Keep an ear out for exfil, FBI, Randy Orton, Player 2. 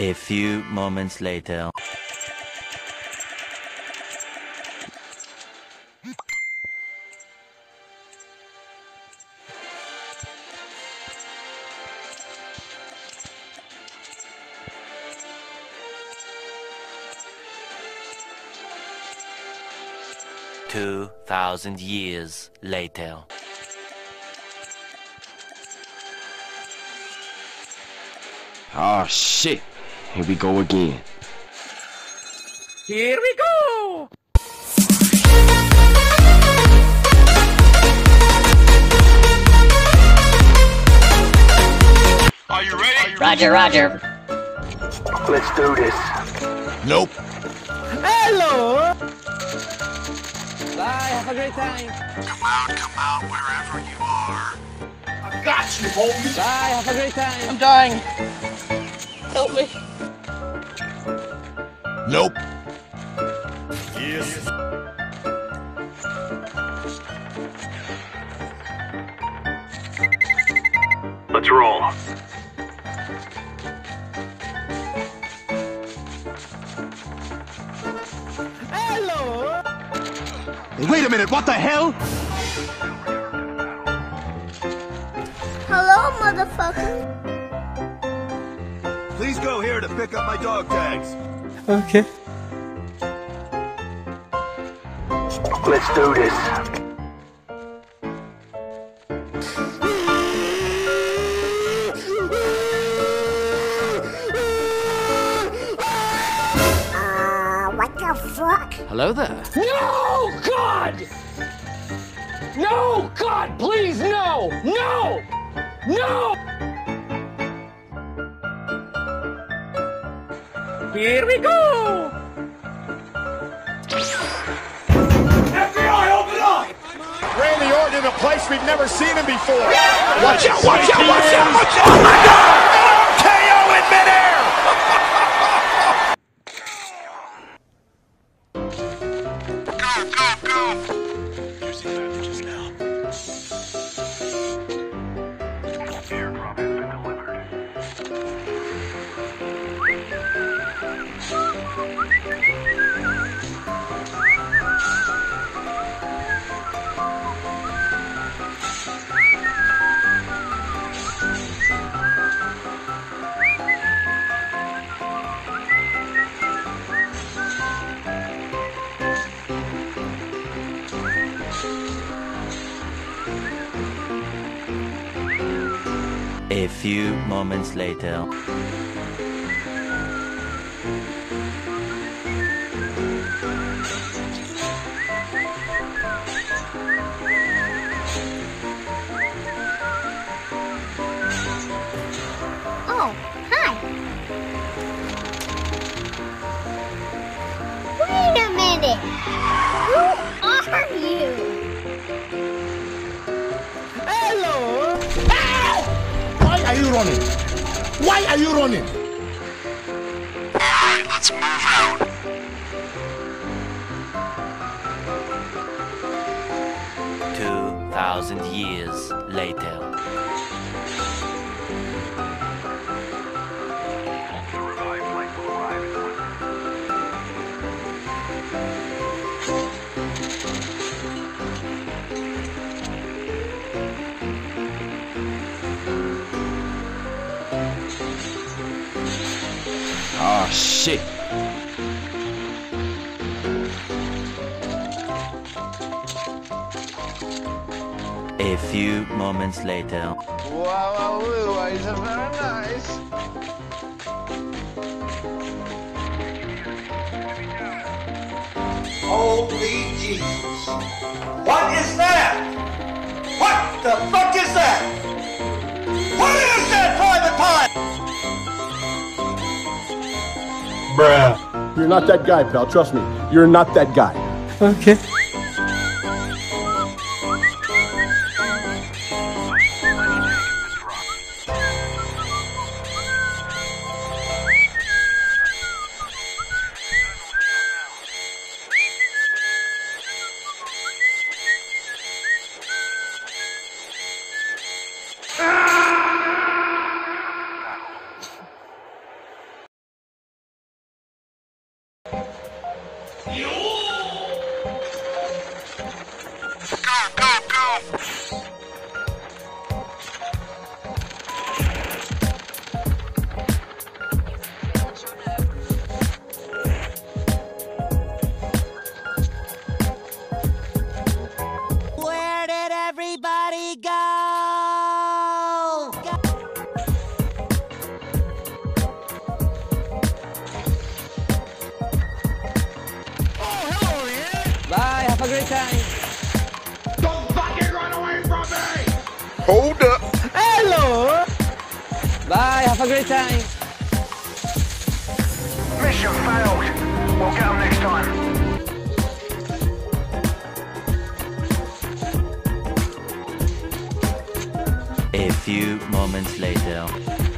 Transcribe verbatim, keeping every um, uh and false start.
A few moments later. Two thousand years later. Ah, shit. Here we go again. Here we go! Are you ready? Roger, roger. Let's do this. Nope. Hello! Bye, have a great time. Come out, come out, wherever you are. I got you, homie. Bye, have a great time. I'm dying. Help me. Nope. Yes. Let's roll. Hello. Wait a minute, what the hell? Hello, motherfucker. Please go here to pick up my dog tags. Okay. Let's do this. Uh, what the fuck? Hello there. No, God! No, God, please, no! No! No! Here we go! F B I, open up! Randy Orton in a place we've never seen him before. Yeah. Watch out, watch out, watch out, watch out! Oh my God! K O in midair! Go, go, go! Using beverages now. The airdrop has been delivered. A few moments later. Oh, hi. Wait a minute. Who are you? Hello. Ow! Why are you running? Why are you running? All right, let's move out. Two thousand years later. Ah, oh, shit. A few moments later. Wow, blue eyes are very nice. Holy Jesus. What is that? What the fuck is that? What is that, Private Pie? Bruh. You're not that guy, pal. Trust me. You're not that guy. Okay. Hold up. Hello. Bye. Have a great time. Mission failed. We'll get them next time. A few moments later.